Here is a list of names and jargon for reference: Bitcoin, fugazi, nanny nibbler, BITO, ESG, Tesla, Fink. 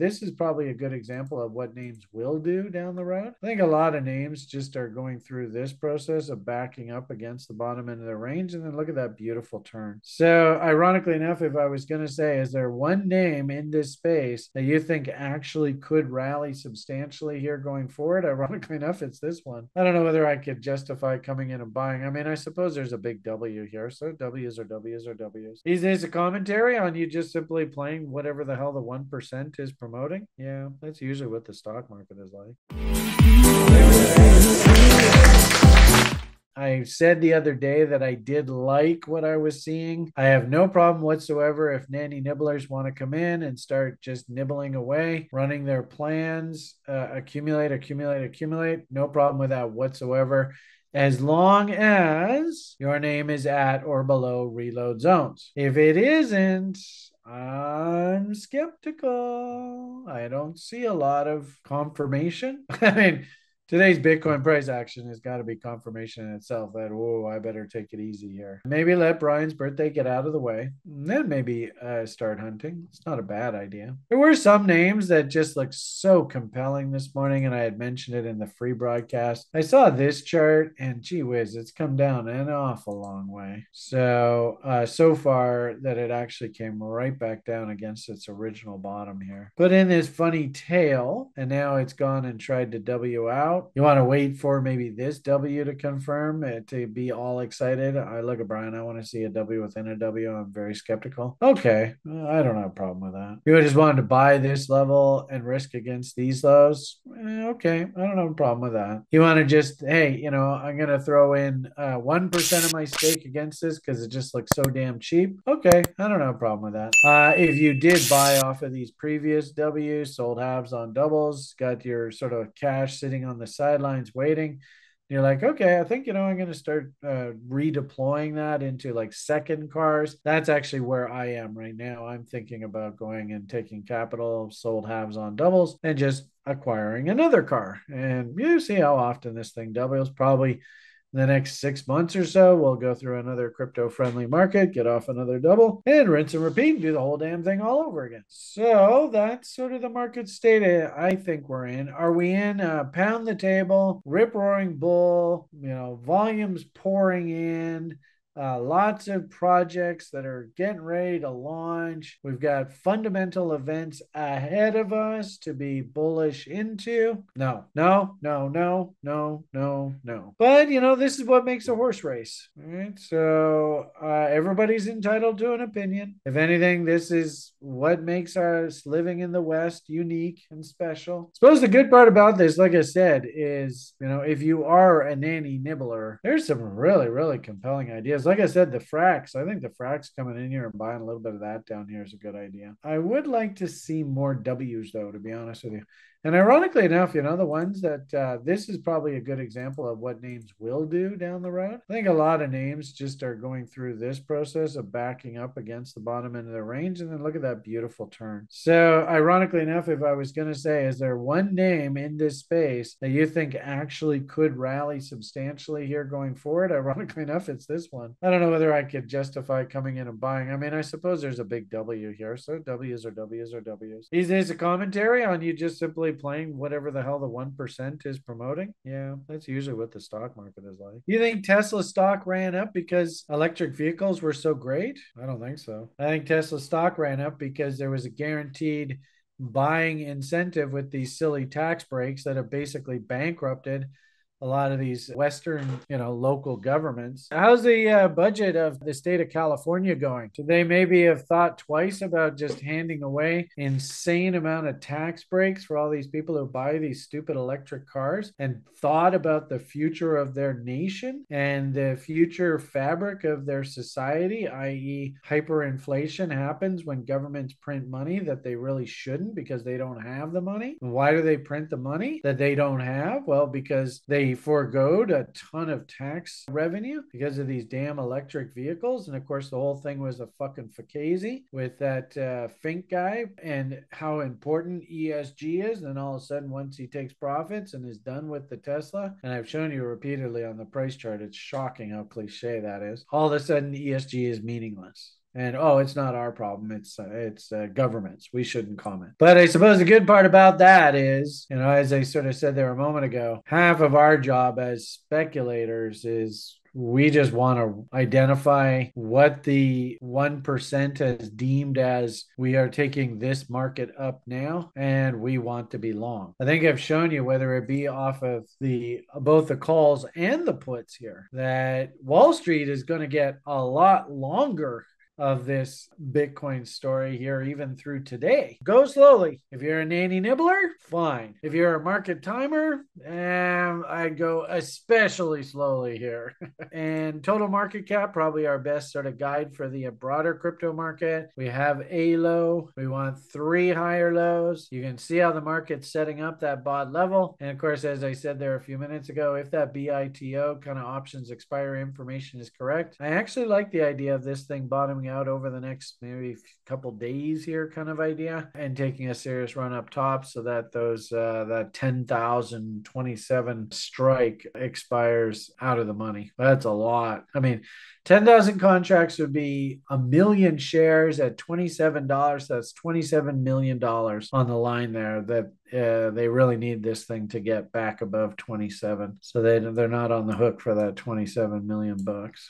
This is probably a good example of what names will do down the road. I think a lot of names just are going through this process of backing up against the bottom end of the range. And then look at that beautiful turn. So ironically enough, if I was going to say, is there one name in this space that you think actually could rally substantially here going forward? Ironically enough, it's this one. I don't know whether I could justify coming in and buying. I mean, I suppose there's a big W here. So W's are W's are W's. These days, a commentary on you just simply playing whatever the hell the 1% is promoting. Yeah, that's usually what the stock market is like. I said the other day that I did like what I was seeing. I have no problem whatsoever if nanny nibblers want to come in and start just nibbling away, running their plans, accumulate. No problem with that whatsoever. As long as your name is at or below reload zones. If it isn't, I'm skeptical. I don't see a lot of confirmation. I mean, today's Bitcoin price action has got to be confirmation in itself that, whoa, I better take it easy here. Maybe let Brian's birthday get out of the way, and then maybe start hunting. It's not a bad idea. There were some names that just looked so compelling this morning, and I had mentioned it in the free broadcast. I saw this chart, and gee whiz, it's come down an awful long way. So far that it actually came right back down against its original bottom here. Put in this funny tail, and now it's gone and tried to W out. You want to wait for maybe this W to confirm it, to be all excited. I look at Brian, I want to see a W within a W. I'm very skeptical. Okay, I don't have a problem with that. You just wanted to buy this level and risk against these lows. Okay, I don't have a problem with that. You want to just, hey, you know, I'm going to throw in 1% of my stake against this because it just looks so damn cheap. Okay, I don't have a problem with that. If you did buy off of these previous W's, sold halves on doubles, got your sort of cash sitting on the sidelines waiting, you're like, okay, I think, you know, I'm going to start redeploying that into like second cars. That's actually where I am right now. I'm thinking about going and taking capital, sold halves on doubles, and just acquiring another car. And you see how often this thing doubles. Probably in the next 6 months or so, we'll go through another crypto-friendly market, get off another double, and rinse and repeat, and do the whole damn thing all over again. So that's sort of the market state I think we're in. Are we in a pound the table, rip-roaring bull, you know, volumes pouring in, lots of projects that are getting ready to launch? We've got fundamental events ahead of us to be bullish into. No. But, you know, this is what makes a horse race. All right. So everybody's entitled to an opinion. If anything, this is what makes us living in the West unique and special. I suppose the good part about this, like I said, is, you know, if you are a nanny nibbler, there's some really, really compelling ideas. Like I said, the fracs, I think the fracs coming in here and buying a little bit of that down here is a good idea. I would like to see more W's though, to be honest with you. And ironically enough, you know, the ones that this is probably a good example of what names will do down the road. I think a lot of names just are going through this process of backing up against the bottom end of the range. And then look at that beautiful turn. So ironically enough, if I was going to say, is there one name in this space that you think actually could rally substantially here going forward? Ironically enough, it's this one. I don't know whether I could justify coming in and buying. I mean, I suppose there's a big W here. So W's are W's are W's. These days, a commentary on you just simply playing whatever the hell the 1% is promoting. Yeah, that's usually what the stock market is like. You think Tesla stock ran up because electric vehicles were so great? I don't think so. I think Tesla stock ran up because there was a guaranteed buying incentive with these silly tax breaks that have basically bankrupted a lot of these Western, you know, local governments. How's the budget of the state of California going? Should they maybe have thought twice about just handing away insane amount of tax breaks for all these people who buy these stupid electric cars, and thought about the future of their nation and the future fabric of their society, i.e. hyperinflation happens when governments print money that they really shouldn't because they don't have the money. Why do they print the money that they don't have? Well, because they forgoed a ton of tax revenue because of these damn electric vehicles. And of course, the whole thing was a fucking fugazi with that Fink guy and how important ESG is. And then all of a sudden, once he takes profits and is done with the Tesla, and I've shown you repeatedly on the price chart, it's shocking how cliche that is. All of a sudden, ESG is meaningless. And, oh, it's not our problem. It's government's. We shouldn't comment. But I suppose the good part about that is, you know, as I sort of said there a moment ago, half of our job as speculators is we just want to identify what the 1% has deemed as we are taking this market up now, and we want to be long. I think I've shown you, whether it be off of both the calls and the puts here, that Wall Street is going to get a lot longer of this Bitcoin story here, even through today. Go slowly. If you're a nanny nibbler, fine. If you're a market timer, I'd go especially slowly here. And total market cap, probably our best sort of guide for the broader crypto market. We have a low. We want three higher lows. You can see how the market's setting up that bot level. And of course, as I said there a few minutes ago, if that BITO kind of options expire information is correct, I actually like the idea of this thing bottoming out over the next maybe couple days here, kind of idea, and taking a serious run up top so that those that 10,027 strike expires out of the money. That's a lot. I mean, 10,000 contracts would be 1 million shares at $27. That's $27 million on the line there that they really need this thing to get back above 27. So they're not on the hook for that $27 million bucks.